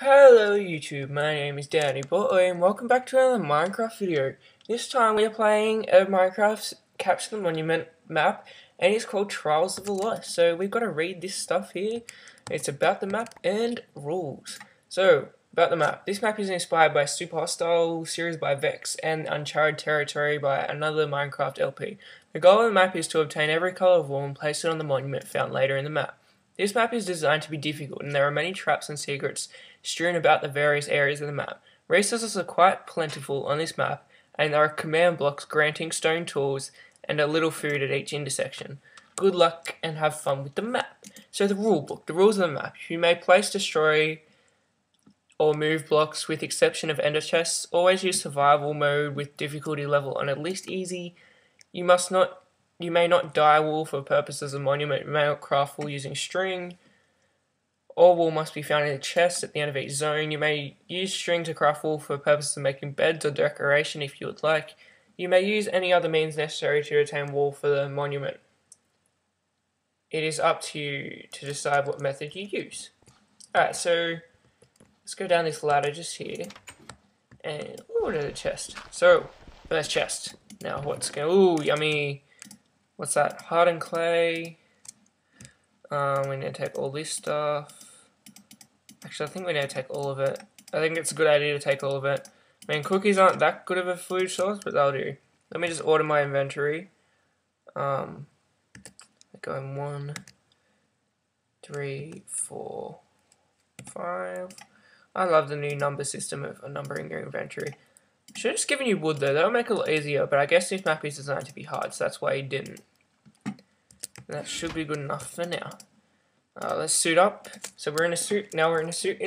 Hello YouTube, my name is Danny Butler and welcome back to another Minecraft video. This time we are playing a Minecraft Capture the Monument map and it's called Trials of the Lost. So we've got to read this stuff here. It's about the map and rules. So, about the map. This map is inspired by Superhostile series by Vex and Uncharted Territory by another Minecraft LP. The goal of the map is to obtain every colour of wool and place it on the monument found later in the map. This map is designed to be difficult, and there are many traps and secrets strewn about the various areas of the map. Resources are quite plentiful on this map, and there are command blocks granting stone tools and a little food at each intersection. Good luck and have fun with the map. So the rule book, the rules of the map. You may place, destroy, or move blocks with exception of ender chests. Always use survival mode with difficulty level on at least easy. You may not dye wool for purposes of monument. You may not craft wool using string. All wool must be found in a chest at the end of each zone. You may use string to craft wool for purposes of making beds or decoration if you would like. You may use any other means necessary to obtain wool for the monument. It is up to you to decide what method you use. Alright, so let's go down this ladder just here. And, ooh, there's a chest. So, first chest. Now, what's going on? Ooh, yummy. What's that? Hardened clay. We need to take all this stuff. Actually, I think we need to take all of it. I think it's a good idea to take all of it. I mean, cookies aren't that good of a food source, but they'll do. Let me just order my inventory. Go in 1, 3, 4, 5. I love the new number system of numbering your inventory. Should have just given you wood though, that'll make it a lot easier, but I guess this map is designed to be hard, so that's why he didn't. That should be good enough for now. Let's suit up. So we're in a suit, now we're in a suit,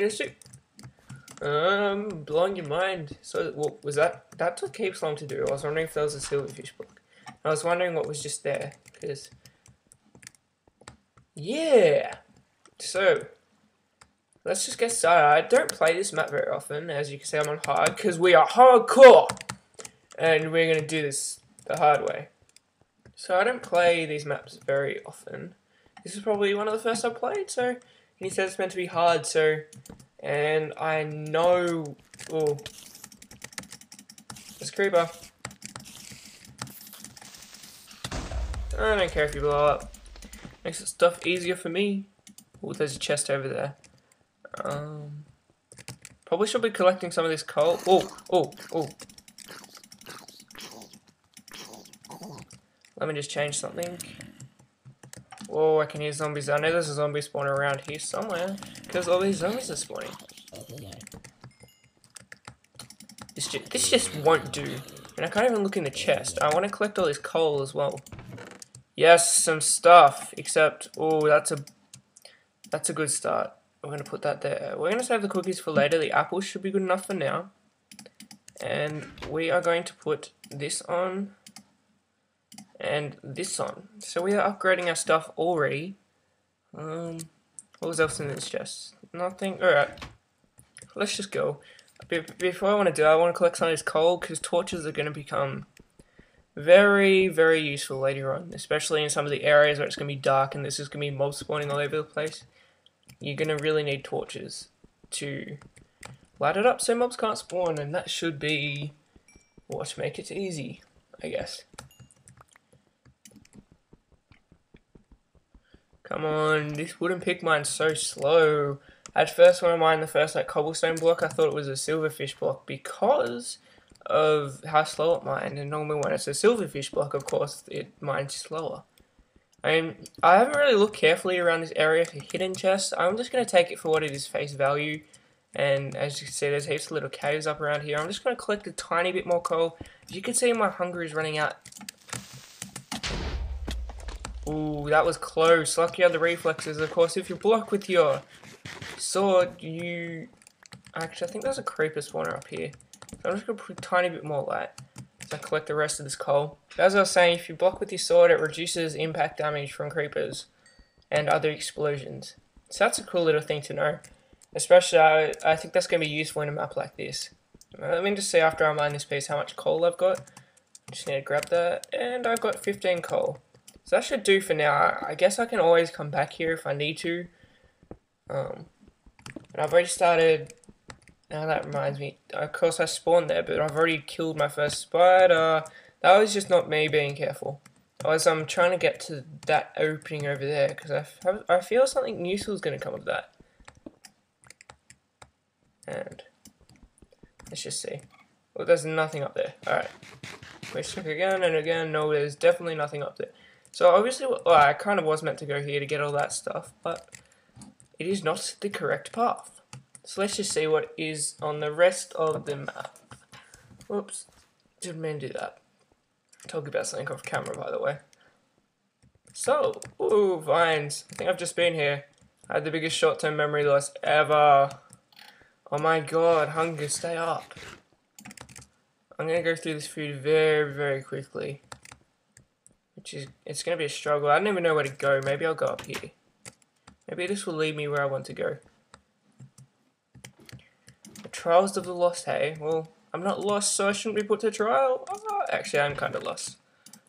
blowing your mind. So, what was that? That took heaps long to do. I was wondering if there was a silverfish book. I was wondering what was just there, because... yeah! So, let's just get started. I don't play this map very often, as you can see I'm on hard, because we are hardcore! And we're going to do this the hard way. So I don't play these maps very often. This is probably one of the first I played, so... he said it's meant to be hard, so... and I know... oh, there's a creeper. I don't care if you blow up. Makes stuff easier for me. Oh, there's a chest over there. Probably should be collecting some of this coal. Oh. Let me just change something. Whoa, I can hear zombies. I know there's a zombie spawner around here somewhere, because all these zombies are spawning. This just won't do. And I can't even look in the chest. I want to collect all this coal as well. Yes, some stuff, except, oh, that's a good start. We're going to put that there. We're going to save the cookies for later. The apples should be good enough for now. And we are going to put this on, and this on. So we are upgrading our stuff already. What was else in this chest? Nothing. Alright, let's just go. Before I want to do that, I want to collect some of this coal, because torches are going to become... very, very useful later on, especially in some of the areas where it's going to be dark and this is going to be mob spawning all over the place. You're going to really need torches to light it up so mobs can't spawn, and that should be what makes it easy, I guess. Come on, this wooden pick mine's so slow. At first when I mined the first like cobblestone block, I thought it was a silverfish block because of how slow it mined, and normally when it's a silverfish block, of course, it mines slower. I mean, I haven't really looked carefully around this area for hidden chests. I'm just going to take it for what it is face value, and as you can see, there's heaps of little caves up around here. I'm just going to collect a tiny bit more coal. As you can see, my hunger is running out. Ooh, that was close. Lucky on the reflexes, of course. If you block with your sword, you... actually, I think there's a creeper spawner up here. I'm just going to put a tiny bit more light as I collect the rest of this coal. As I was saying, if you block with your sword, it reduces impact damage from creepers and other explosions. So that's a cool little thing to know. Especially, I think that's going to be useful in a map like this. Let me just see after I mine this piece how much coal I've got. I just need to grab that, and I've got 15 coal. So that should do for now. I guess I can always come back here if I need to. And I've already started Now that reminds me, of course I spawned there, but I've already killed my first spider. That was just not me being careful. I'm trying to get to that opening over there, because I feel something useful is going to come of that. And let's just see. Well, there's nothing up there. Alright. We check again and again. No, there's definitely nothing up there. So obviously, well, I kind of was meant to go here to get all that stuff, but it is not the correct path. So let's just see what is on the rest of the map. Whoops. Didn't mean to do that. Talk about something off camera, by the way. So, ooh, vines. I think I've just been here. I had the biggest short-term memory loss ever. Oh my god, hunger, stay up. I'm gonna go through this food very, very quickly. Which is, it's gonna be a struggle. I don't even know where to go. Maybe I'll go up here. Maybe this will lead me where I want to go. The Trials of the Lost, hey? Well, I'm not lost, so I shouldn't be put to trial. Oh, actually, I'm kind of lost.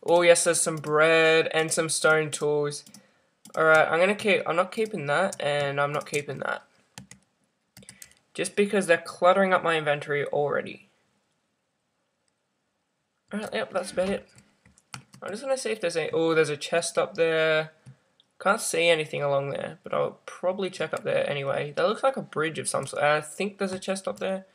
Oh, yes, there's some bread and some stone tools. Alright, I'm not keeping that, and I'm not keeping that. Just because they're cluttering up my inventory already. Alright, yep, that's about it. I'm just gonna see if there's any. Oh, there's a chest up there. Can't see anything along there, but I'll probably check up there anyway. That looks like a bridge of some sort. I think there's a chest up there.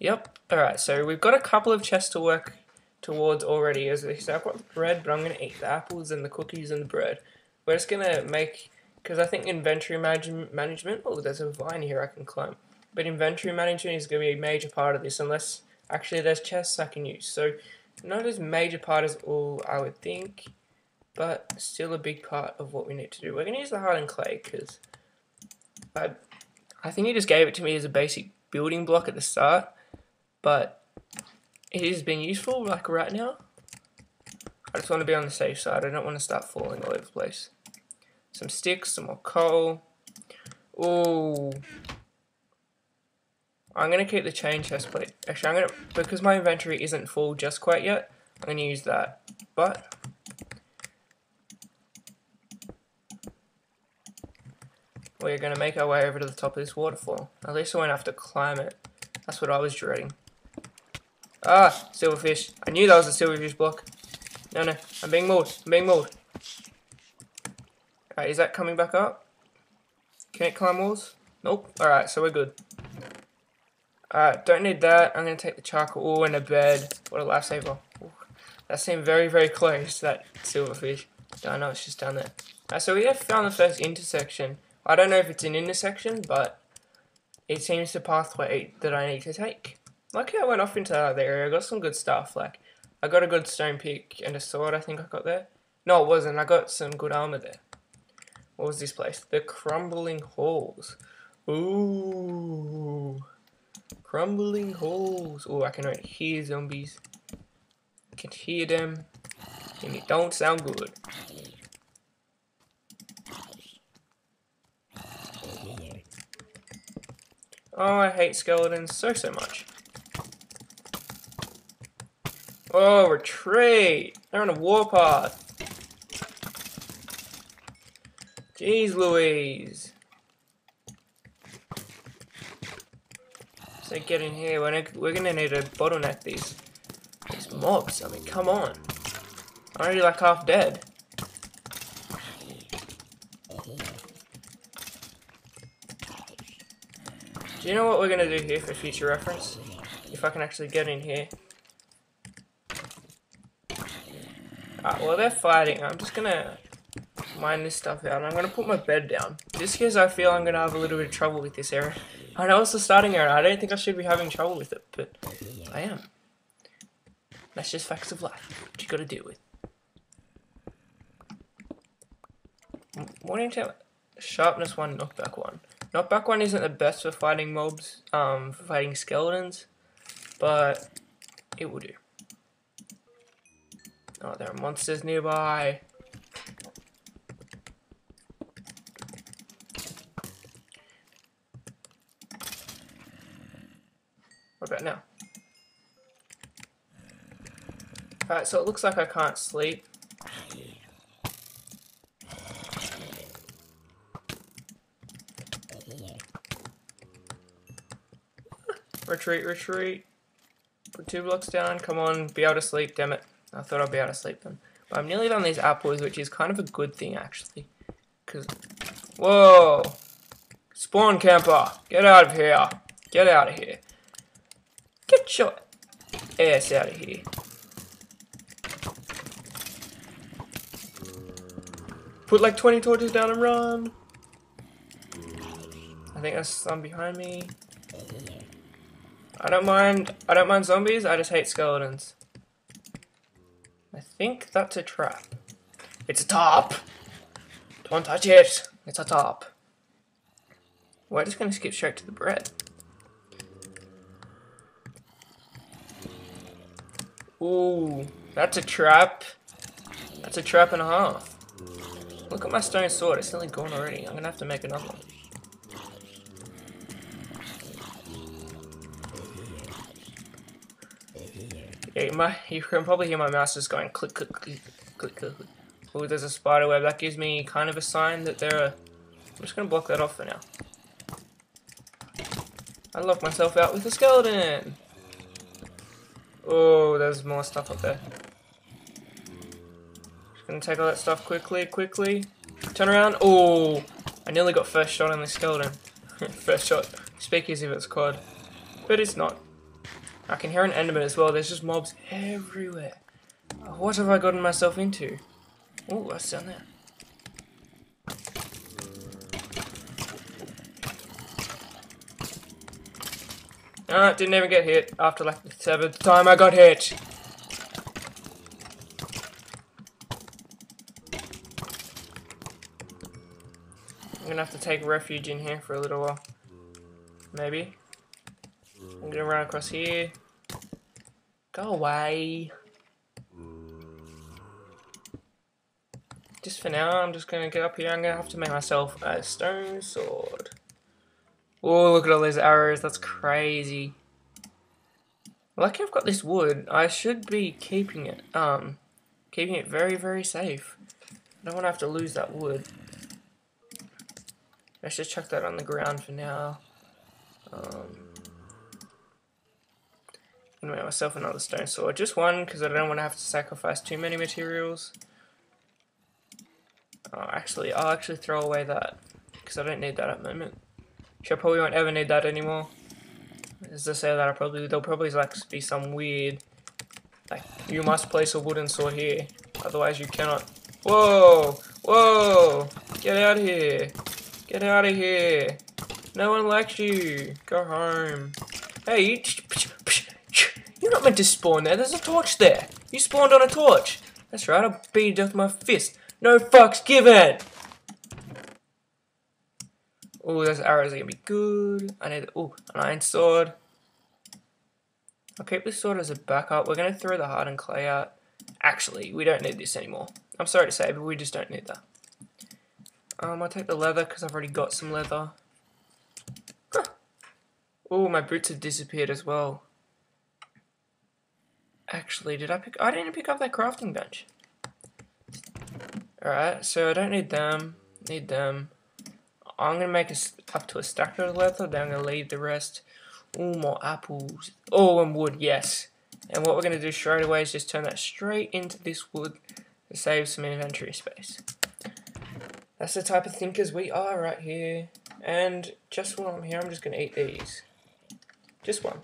Yep. Alright, so we've got a couple of chests to work towards already. As they say, I've got the bread, but I'm going to eat the apples and the cookies and the bread. We're just going to make, because I think inventory management, oh, there's a vine here I can climb. But inventory management is going to be a major part of this, unless, actually, there's chests I can use. So, not as major part as all, I would think, but still a big part of what we need to do. We're going to use the hardened clay, because I think he just gave it to me as a basic building block at the start. But it has been useful, like right now. I just want to be on the safe side. I don't want to start falling all over the place. Some sticks, some more coal. Ooh. I'm going to keep the chain chest plate. Actually, because my inventory isn't full just quite yet, I'm going to use that. But we're going to make our way over to the top of this waterfall. At least I won't have to climb it. That's what I was dreading. Ah, silverfish. I knew that was a silverfish block. No, I'm being mauled. Alright, is that coming back up? Can it climb walls? Nope. Alright, so we're good. Alright, don't need that. I'm going to take the charcoal and a bed. What a lifesaver. Ooh, that seemed very, very close, that silverfish. No, I know it's just down there. Alright, so we have found the first intersection. I don't know if it's an intersection, but it seems the pathway that I need to take. Luckily I went off into that area, I got some good stuff, like, I got a good stone pick and a sword I think I got there. No, it wasn't, I got some good armor there. What was this place? The Crumbling Halls. Ooh. Crumbling Halls. Ooh, I can already hear zombies. I can hear them. And it don't sound good. Oh, I hate skeletons so much. Oh, retreat! They're on a warpath. Jeez Louise. So get in here. We're gonna need to bottleneck these mobs. I mean, come on. I'm already like half dead. Do you know what we're gonna do here for future reference? If I can actually get in here. Alright, well they're fighting. I'm just gonna mine this stuff out. I'm gonna put my bed down. Just because I feel I'm gonna have a little bit of trouble with this area. I know it's the starting area. I don't think I should be having trouble with it, but I am. That's just facts of life. What you gotta deal with. Morning time. Sharpness 1, knockback 1. Knockback 1 isn't the best for fighting mobs, for fighting skeletons, but it will do. Oh, there are monsters nearby. What about now? Alright, so it looks like I can't sleep. Retreat, retreat. Put 2 blocks down. Come on, be able to sleep, damn it. I thought I'd be able to sleep then. But I'm nearly done these apples, which is kind of a good thing, actually. Because... Whoa! Spawn camper! Get out of here! Get out of here! Get your ass out of here! Put like 20 torches down and run! I think there's some behind me. I don't mind zombies, I just hate skeletons. I think that's a trap. It's a top! Don't touch it! It's a top. We're just gonna skip straight to the bread. Ooh, that's a trap. That's a trap and a half. Look at my stone sword, it's nearly gone already. I'm gonna have to make another one. You can probably hear my mouse just going click, click, click, click, click. Oh, there's a spider web. That gives me kind of a sign that there are... I'm just going to block that off for now. I locked myself out with a skeleton. Oh, there's more stuff up there. Just going to take all that stuff quickly, quickly. Turn around. Oh, I nearly got first shot on the skeleton. First shot. Speak as if it's COD. But it's not. I can hear an enderman as well, there's just mobs everywhere. What have I gotten myself into? Oh, that's down there. Ah, didn't even get hit after like the 7th time I got hit. I'm gonna have to take refuge in here for a little while. Maybe. I'm gonna run across here. Go away. Just for now, I'm just gonna get up here. I'm gonna have to make myself a stone sword. Oh, look at all those arrows. That's crazy. Lucky I've got this wood. I should be keeping it very, very safe. I don't want to have to lose that wood. Let's just chuck that on the ground for now. I'm gonna make myself another stone sword, just one, because I don't want to have to sacrifice too many materials. Oh, actually, I'll actually throw away that, because I don't need that at the moment. Which I probably won't ever need that anymore. As I say that, there'll probably like be some weird, like you must place a wooden sword here, otherwise you cannot. Whoa, whoa! Get out of here! Get out of here! No one likes you. Go home. Hey, you. You're not meant to spawn there, there's a torch there! You spawned on a torch! That's right, I'll beat you death with my fist! No fucks given! Ooh, those arrows are gonna be good. I need ooh, an iron sword. I'll keep this sword as a backup. We're gonna throw the hardened clay out. Actually, we don't need this anymore. I'm sorry to say, but we just don't need that. I'll take the leather, because I've already got some leather. Huh. Ooh, my boots have disappeared as well. Actually, I didn't pick up that crafting bench. Alright, so I don't need them. Need them. I'm going to make up to a stack of leather, then I'm going to leave the rest. Ooh, more apples. Oh, and wood, yes. And what we're going to do straight away is just turn that straight into this wood to save some inventory space. That's the type of thinkers we are right here. And just while I'm here, I'm just going to eat these. Just one.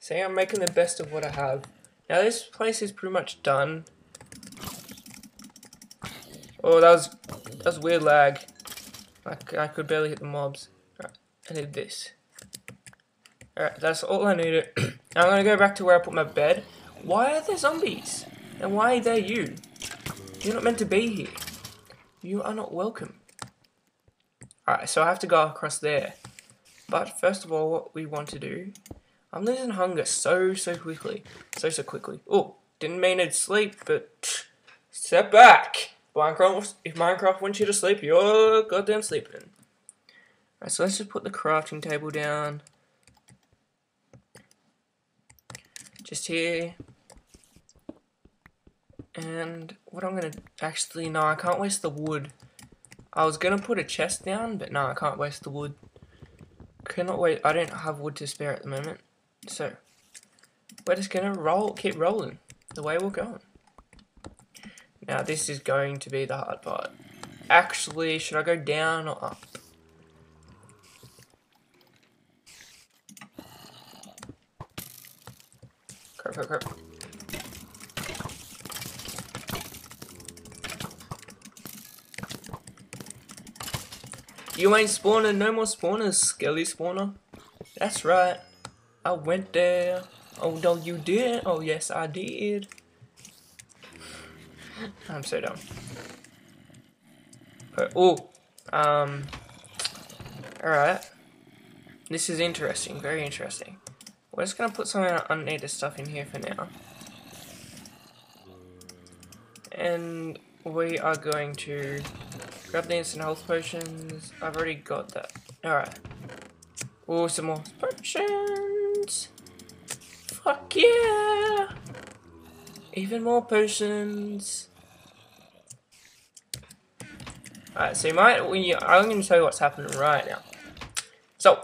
See, I'm making the best of what I have. Now this place is pretty much done. Oh, that was weird lag. I could barely hit the mobs. Right, I need this. Alright, that's all I needed. Now I'm gonna go back to where I put my bed. Why are there zombies? And why are there you? You're not meant to be here. You are not welcome. Alright, so I have to go across there. But first of all, what we want to do... I'm losing hunger so quickly. So quickly. Oh, didn't mean it'd sleep, but step back. Minecraft, if Minecraft wants you to sleep, you're goddamn sleeping. Alright, so let's just put the crafting table down. Just here. And what I'm gonna actually no, I can't waste the wood. I was gonna put a chest down, but no, I can't waste the wood. Cannot wait. I don't have wood to spare at the moment, so we're just gonna keep rolling the way we're going. Now this is going to be the hard part. Actually, should I go down or up? Crap, crap, crap. You ain't spawning, no more spawners, skelly spawner. That's right. I went there. Oh, no, you did. Oh, yes, I did. I'm so dumb. Oh, alright. This is interesting, very interesting. We're just gonna put some of our unneeded stuff in here for now. And we are going to grab the instant health potions. I've already got that. Alright. Oh, some more potions. Fuck yeah! Even more potions. Alright, so you might. I'm going to tell you what's happening right now. So,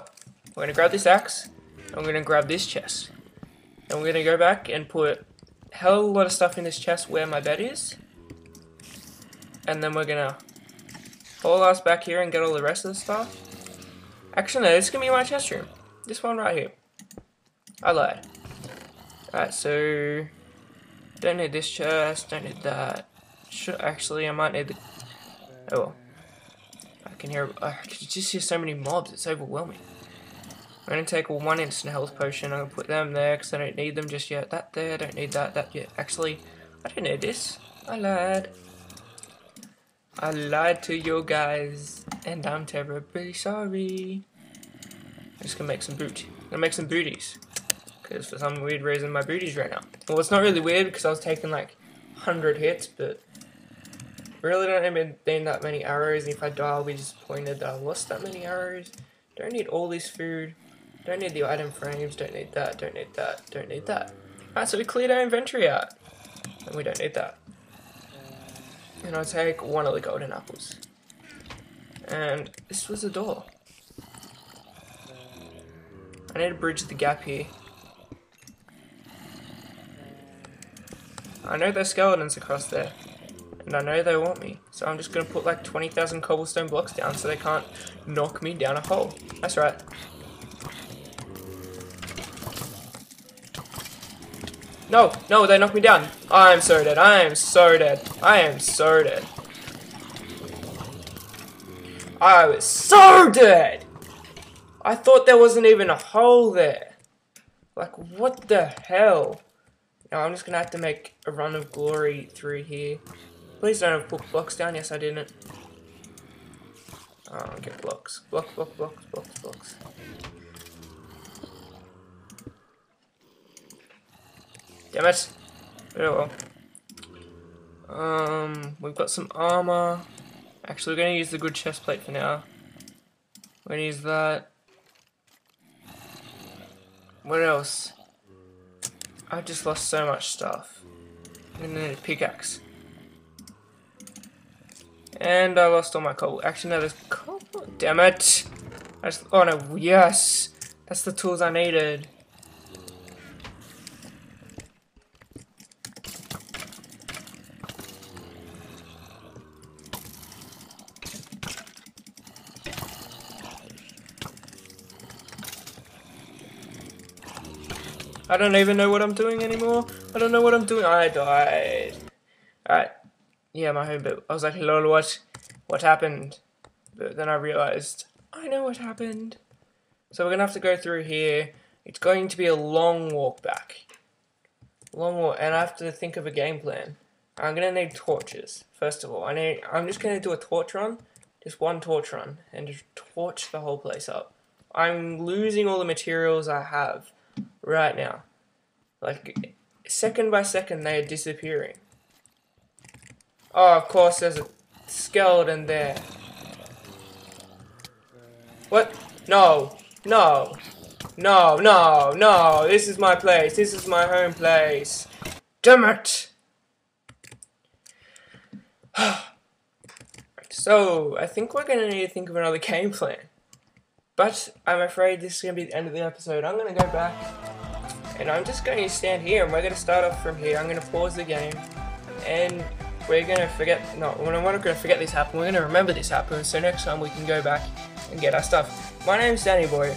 we're going to grab this axe. I'm going to grab this chest. And we're going to go back and put a hell of a lot of stuff in this chest where my bed is. And then we're going to haul us back here and get all the rest of the stuff. Actually, no, this is going to be my chest room. This one right here. I lied. Alright, so don't need this chest, don't need that. Actually, I might need the... Oh well. I can just hear so many mobs, it's overwhelming. I'm going to take one instant health potion, I'm going to put them there because I don't need them just yet. That there, don't need that, that yet. Actually, I don't need this. I lied. I lied to you guys, and I'm terribly sorry. I'm just gonna make some booty. I'm gonna make some booties, because for some weird reason my booties ran out. Well, it's not really weird because I was taking like 100 hits, but really don't even need that many arrows. And if I die, I'll be disappointed that I lost that many arrows. Don't need all this food. Don't need the item frames. Don't need that. Don't need that. Don't need that. Alright, so we cleared our inventory out, and we don't need that. And I'll take one of the golden apples. And this was a door. I need to bridge the gap here. I know there's skeletons across there. And I know they want me. So I'm just going to put like 20,000 cobblestone blocks down so they can't knock me down a hole. That's right. No, no, they knocked me down. I am so dead. I am so dead. I am so dead. I was so dead. I thought there wasn't even a hole there. Like, what the hell? Now I'm just gonna have to make a run of glory through here. Please don't have put blocks down. Yes, I didn't. Oh, get blocks. Block, block, blocks, blocks, blocks. Damn it. Oh well. We've got some armor. Actually, we're going to use the good chest plate for now. We're going to use that. What else? I've just lost so much stuff. I'm going to need a pickaxe. And I lost all my cobble. Actually, no, there's cobble. Damn it. Oh no, yes. That's the tools I needed. I don't even know what I'm doing anymore. I don't know what I'm doing. I died. Alright. Yeah, my home bit. I was like, lol, what happened? But then I realized, I know what happened. So we're going to have to go through here. It's going to be a long walk back. Long walk. And I have to think of a game plan. I'm going to need torches. First of all, I'm just going to do a torch run. Just one torch run. And just torch the whole place up. I'm losing all the materials I have right now. Like, second by second they are disappearing. Oh, of course there's a skeleton there. What? No. No. No, no, no. This is my place. This is my home place. Damn it! So, I think we're going to need to think of another game plan. But I'm afraid this is going to be the end of the episode. I'm going to go back and I'm just going to stand here and we're going to start off from here. I'm going to pause the game and we're going to forget, no, we're not going to forget this happened, we're going to remember this happened, so next time we can go back and get our stuff. My name's Danny Boy.